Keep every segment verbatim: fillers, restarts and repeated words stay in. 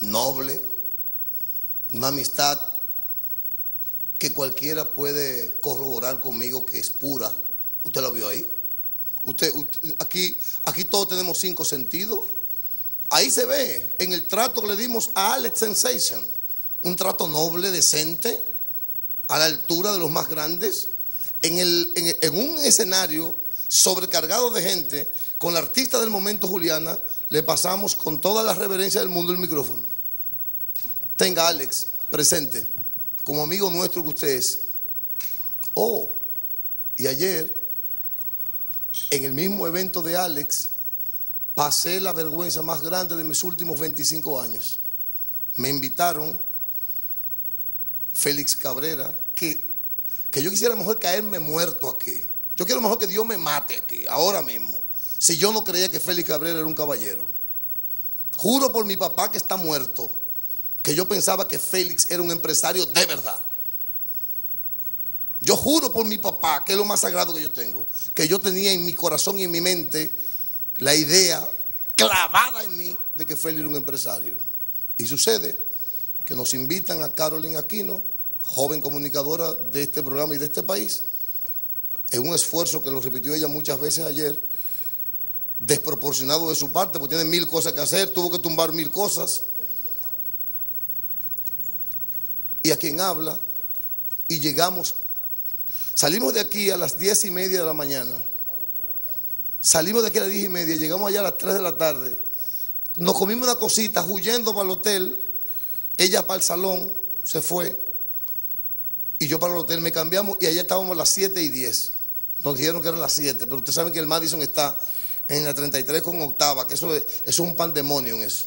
noble, una amistad que cualquiera puede corroborar conmigo que es pura. ¿Usted la vio ahí? Usted, usted, aquí, aquí todos tenemos cinco sentidos. Ahí se ve en el trato que le dimos a Alex Sensation. Un trato noble, decente, a la altura de los más grandes, en, el, en, en un escenario sobrecargado de gente. Con la artista del momento, Juliana, le pasamos con toda la reverencia del mundo el micrófono. Tenga, Alex, presente, como amigo nuestro que usted es. Oh, y ayer, en el mismo evento de Alex, pasé la vergüenza más grande de mis últimos veinticinco años. Me invitaron Félix Cabrera, que, que yo quisiera mejor caerme muerto aquí. Yo quiero mejor que Dios me mate aquí, ahora mismo. Si yo no creía que Félix Cabrera era un caballero. Juro por mi papá que está muerto, que yo pensaba que Félix era un empresario de verdad. Yo juro por mi papá, que es lo más sagrado que yo tengo, que yo tenía en mi corazón y en mi mente la idea clavada en mí de que Félix era un empresario. Y sucede que nos invitan a Carolina Aquino, joven comunicadora de este programa y de este país, en un esfuerzo que lo repitió ella muchas veces ayer, desproporcionado de su parte, porque tiene mil cosas que hacer, tuvo que tumbar mil cosas. Y a quien habla, y llegamos, salimos de aquí a las diez y media de la mañana, salimos de aquí a las diez y media, llegamos allá a las tres de la tarde, nos comimos una cosita, huyendo para el hotel, ella para el salón, se fue, y yo para el hotel, me cambiamos, y allá estábamos a las siete y diez, nos dijeron que eran las siete, pero ustedes saben que el Madison está en la treinta y tres con octava, que eso es, eso es un pandemonium eso.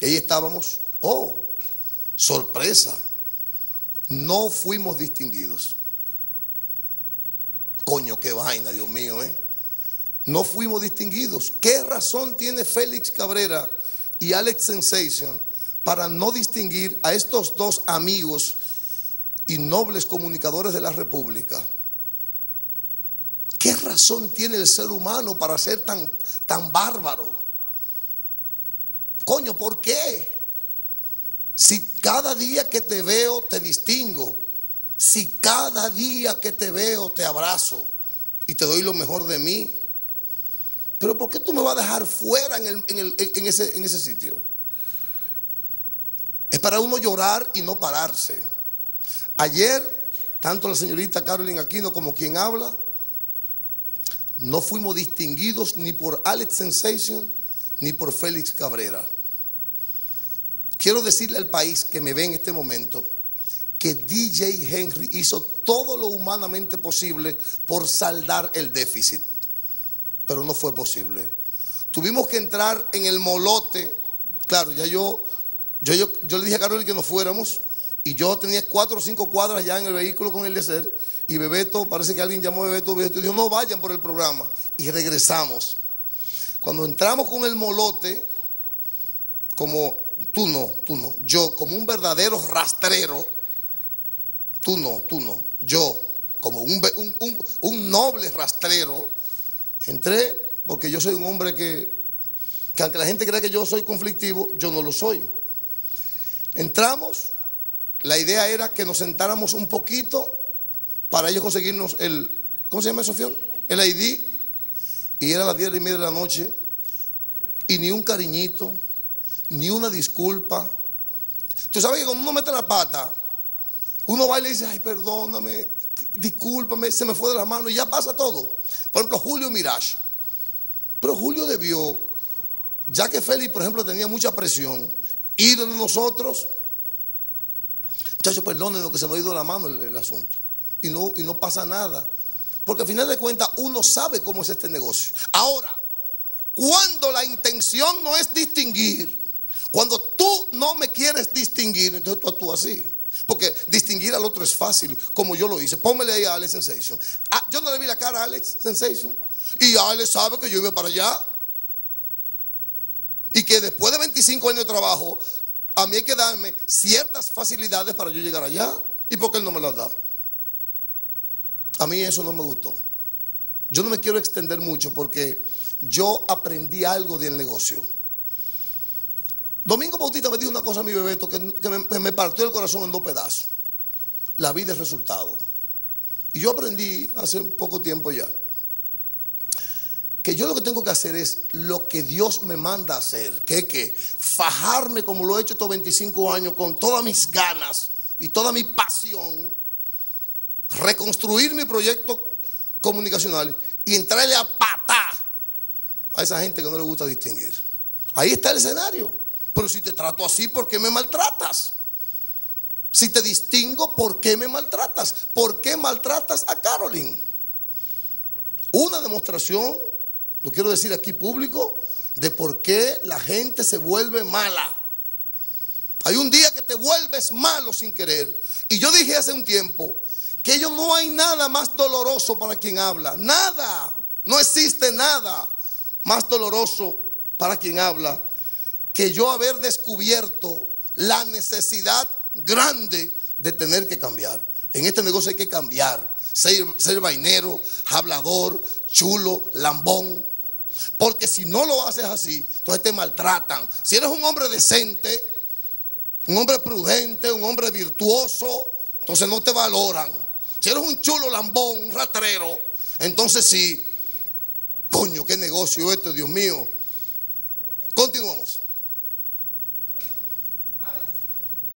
Y ahí estábamos, oh, sorpresa, no fuimos distinguidos. Coño, qué vaina, Dios mío, ¿eh? No fuimos distinguidos. ¿Qué razón tiene Félix Cabrera y Alex Sensation para no distinguir a estos dos amigos y nobles comunicadores de la República? ¿Qué razón tiene el ser humano para ser tan, tan bárbaro? Coño, ¿por qué? Si cada día que te veo te distingo, si cada día que te veo te abrazo y te doy lo mejor de mí, pero ¿por qué tú me vas a dejar fuera en, el, en, el, en, ese, en ese sitio? Es para uno llorar y no pararse. Ayer, tanto la señorita Carolina Aquino como quien habla, no fuimos distinguidos ni por Alex Sensation ni por Félix Cabrera. Quiero decirle al país que me ve en este momento que D J Henry hizo todo lo humanamente posible por saldar el déficit, pero no fue posible. Tuvimos que entrar en el molote. Claro, ya yo, yo, yo, yo le dije a Carolina que nos fuéramos y yo tenía cuatro o cinco cuadras ya en el vehículo con el Eliezer y Bebeto, parece que alguien llamó a Bebeto, Bebeto y dijo no vayan por el programa y regresamos. Cuando entramos con el molote, como tú no, tú no, yo como un verdadero rastrero, tú no, tú no, yo como un, un, un, un noble rastrero, entré porque yo soy un hombre que, que aunque la gente crea que yo soy conflictivo, yo no lo soy. Entramos, la idea era que nos sentáramos un poquito para ellos conseguirnos el, ¿cómo se llama eso, Fion? El I D, y era las diez y media de la noche, y ni un cariñito, ni una disculpa. Tú sabes que cuando uno mete la pata, uno va y le dice, ay, perdóname, discúlpame, se me fue de las manos y ya pasa todo. Por ejemplo, Julio Mirage. Pero Julio debió, ya que Félix, por ejemplo, tenía mucha presión, ir de nosotros. Muchachos, perdónenlo que se me ha ido de la mano el, el asunto. Y no, y no pasa nada. Porque al final de cuentas uno sabe cómo es este negocio. Ahora, cuando la intención no es distinguir, cuando tú no me quieres distinguir, entonces tú actúas así. Porque distinguir al otro es fácil, como yo lo hice. Pónmele ahí a Alex Sensation. Ah, yo no le vi la cara a Alex Sensation. Y Alex sabe que yo iba para allá. Y que después de veinticinco años de trabajo, a mí hay que darme ciertas facilidades para yo llegar allá. ¿Y por qué él no me las da? A mí eso no me gustó. Yo no me quiero extender mucho porque yo aprendí algo del negocio. Domingo Bautista me dijo una cosa a mi Bebeto que, que me, me partió el corazón en dos pedazos. La vida es resultado. Y yo aprendí hace poco tiempo ya que yo lo que tengo que hacer es lo que Dios me manda a hacer, que es que fajarme como lo he hecho estos veinticinco años con todas mis ganas y toda mi pasión, reconstruir mi proyecto comunicacional y entrarle a patá a esa gente que no le gusta distinguir. Ahí está el escenario. Pero si te trato así, ¿por qué me maltratas? Si te distingo, ¿por qué me maltratas? ¿Por qué maltratas a Carolyn? Una demostración, lo quiero decir aquí público, de por qué la gente se vuelve mala. Hay un día que te vuelves malo sin querer. Y yo dije hace un tiempo que ellos no hay nada más doloroso para quien habla. Nada, no existe nada más doloroso para quien habla que yo haber descubierto la necesidad grande de tener que cambiar. En este negocio hay que cambiar, ser, ser vainero, hablador, chulo, lambón, porque si no lo haces así, entonces te maltratan. Si eres un hombre decente, un hombre prudente, un hombre virtuoso, entonces no te valoran. Si eres un chulo, lambón, un ratrero, entonces sí. Coño, qué negocio este, Dios mío. Continuamos.